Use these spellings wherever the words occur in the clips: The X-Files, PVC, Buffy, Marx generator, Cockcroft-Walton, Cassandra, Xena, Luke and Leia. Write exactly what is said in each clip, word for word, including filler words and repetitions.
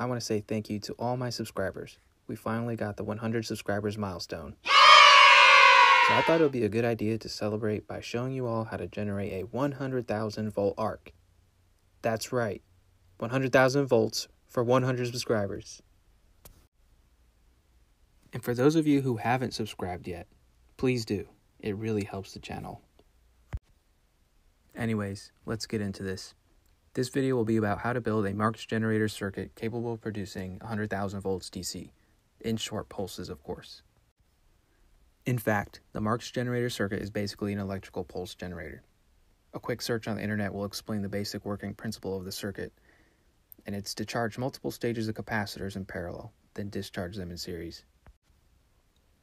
I want to say thank you to all my subscribers. We finally got the one hundred subscribers milestone. Yeah! So I thought it would be a good idea to celebrate by showing you all how to generate a one hundred thousand volt arc. That's right, one hundred thousand volts for one hundred subscribers. And for those of you who haven't subscribed yet, please do. It really helps the channel. Anyways, let's get into this. This video will be about how to build a Marx generator circuit capable of producing one hundred thousand volts D C, in short pulses, of course. In fact, the Marx generator circuit is basically an electrical pulse generator. A quick search on the internet will explain the basic working principle of the circuit, and it's to charge multiple stages of capacitors in parallel, then discharge them in series.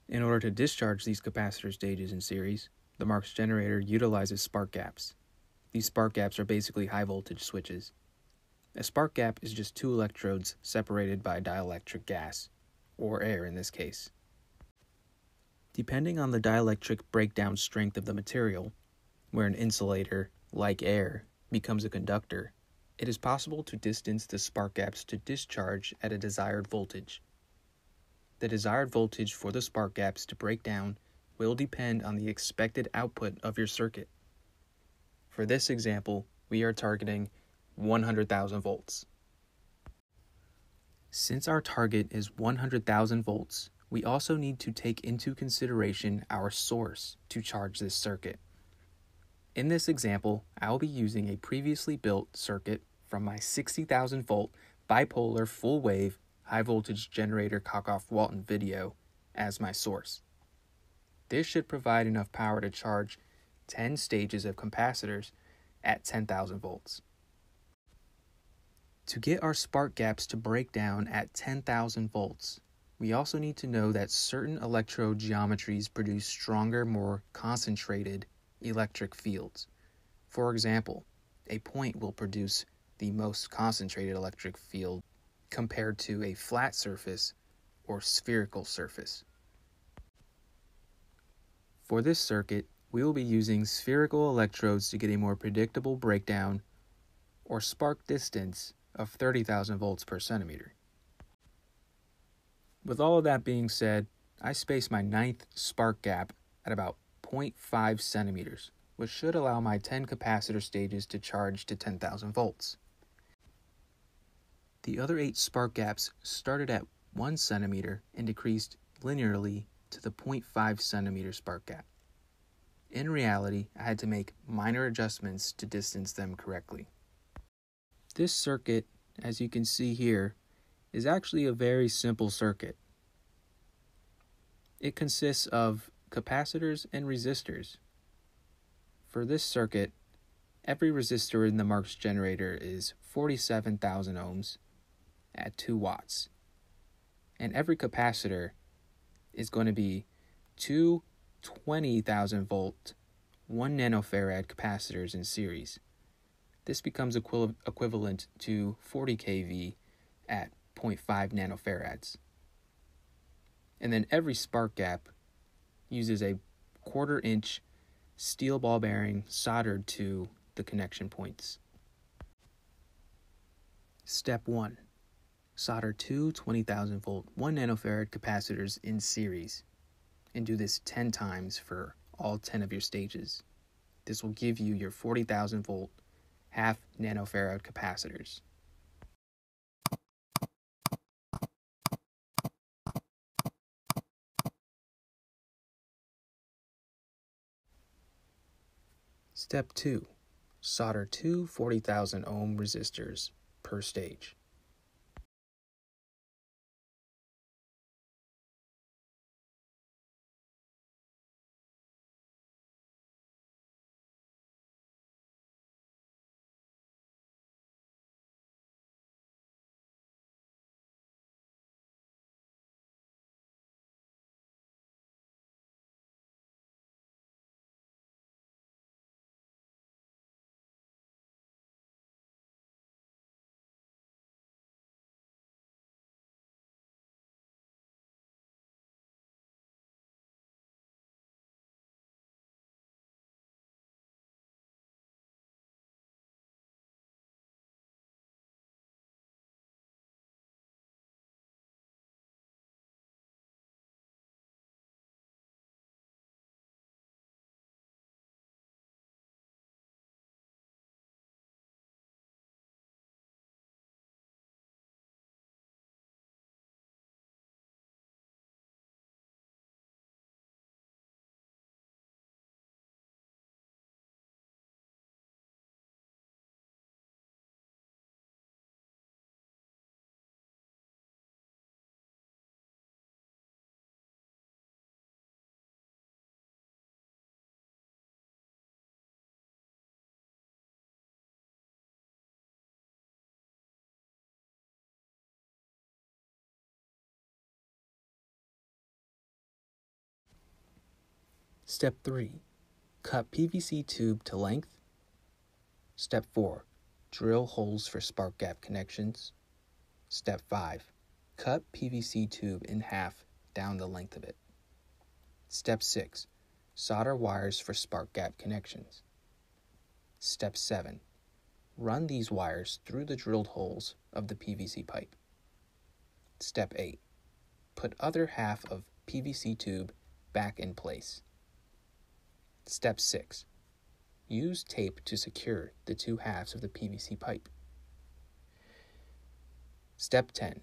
In order to discharge these capacitor stages in series, the Marx generator utilizes spark gaps. These spark gaps are basically high voltage switches. A spark gap is just two electrodes separated by dielectric gas, or air in this case. Depending on the dielectric breakdown strength of the material, where an insulator, like air, becomes a conductor, it is possible to distance the spark gaps to discharge at a desired voltage. The desired voltage for the spark gaps to break down will depend on the expected output of your circuit. For this example, we are targeting one hundred thousand volts. Since our target is one hundred thousand volts, we also need to take into consideration our source to charge this circuit. In this example, I will be using a previously built circuit from my sixty thousand volt bipolar full wave high voltage generator Cockcroft-Walton video as my source. This should provide enough power to charge ten stages of capacitors at ten thousand volts. To get our spark gaps to break down at ten thousand volts, we also need to know that certain electrode geometries produce stronger, more concentrated electric fields. For example, a point will produce the most concentrated electric field compared to a flat surface or spherical surface. For this circuit, we will be using spherical electrodes to get a more predictable breakdown or spark distance of thirty thousand volts per centimeter. With all of that being said, I space my ninth spark gap at about zero point five centimeters, which should allow my ten capacitor stages to charge to ten thousand volts. The other eight spark gaps started at one centimeter and decreased linearly to the zero point five centimeter spark gap. In reality, I had to make minor adjustments to distance them correctly. This circuit, as you can see here, is actually a very simple circuit. It consists of capacitors and resistors. For this circuit, every resistor in the Marx generator is forty-seven thousand ohms at two watts. And every capacitor is going to be two twenty thousand volt, one nanofarad capacitors in series. This becomes equi equivalent to forty k V at zero point five nanofarads. And then every spark gap uses a quarter inch steel ball bearing soldered to the connection points. Step one. Solder two twenty thousand volt, one nanofarad capacitors in series, and do this ten times for all ten of your stages. This will give you your forty thousand volt, half nanofarad capacitors. Step two. Solder two forty thousand ohm resistors per stage. Step three, cut P V C tube to length. Step four, drill holes for spark gap connections. Step five, cut P V C tube in half down the length of it. Step six, solder wires for spark gap connections. Step seven, run these wires through the drilled holes of the P V C pipe. Step eight, put other half of P V C tube back in place. Step six, use tape to secure the two halves of the P V C pipe. Step ten,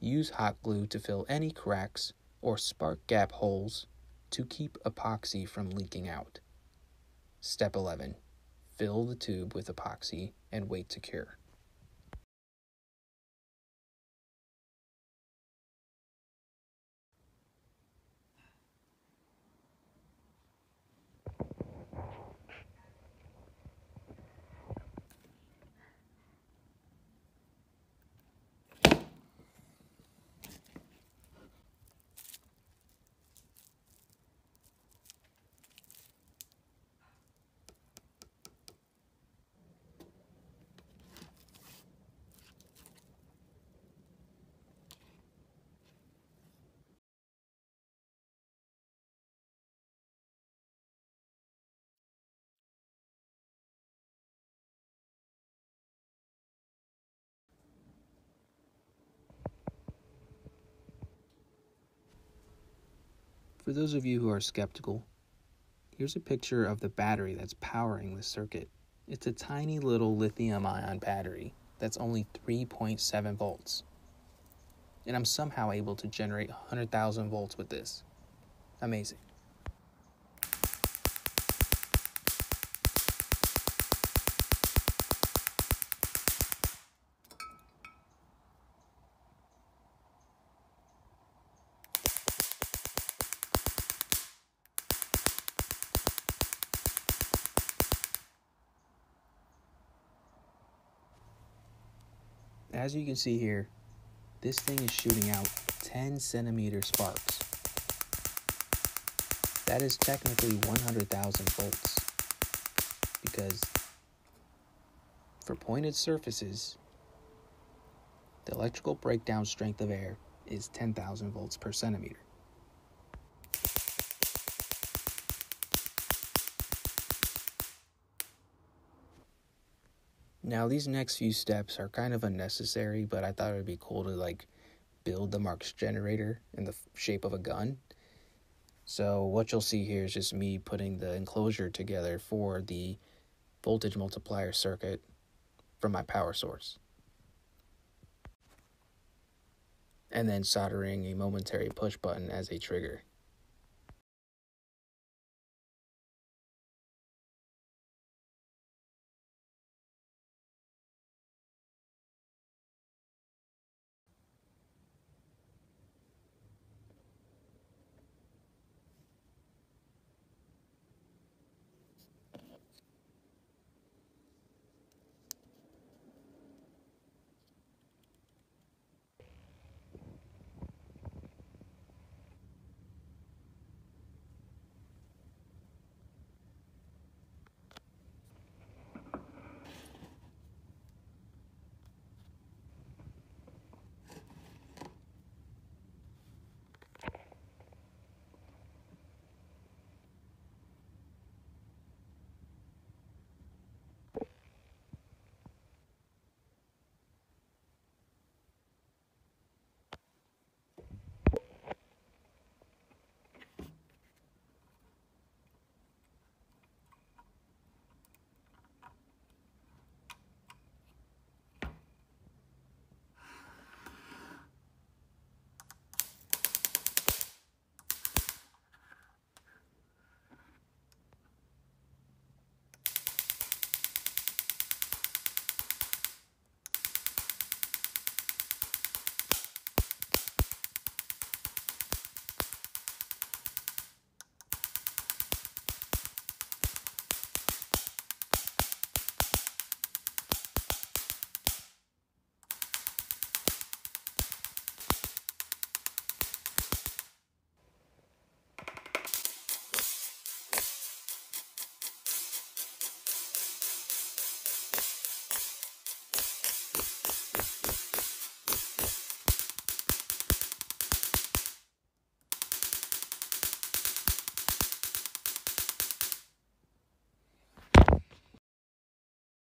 use hot glue to fill any cracks or spark gap holes to keep epoxy from leaking out. Step eleven, fill the tube with epoxy and wait to cure. For those of you who are skeptical, here's a picture of the battery that's powering the circuit. It's a tiny little lithium-ion battery that's only three point seven volts. And I'm somehow able to generate one hundred thousand volts with this. Amazing. As you can see here, this thing is shooting out ten centimeter sparks. That is technically one hundred thousand volts, because for pointed surfaces, the electrical breakdown strength of air is ten thousand volts per centimeter. Now, these next few steps are kind of unnecessary, but I thought it would be cool to, like, build the Marx generator in the shape of a gun. So what you'll see here is just me putting the enclosure together for the voltage multiplier circuit from my power source, and then soldering a momentary push button as a trigger.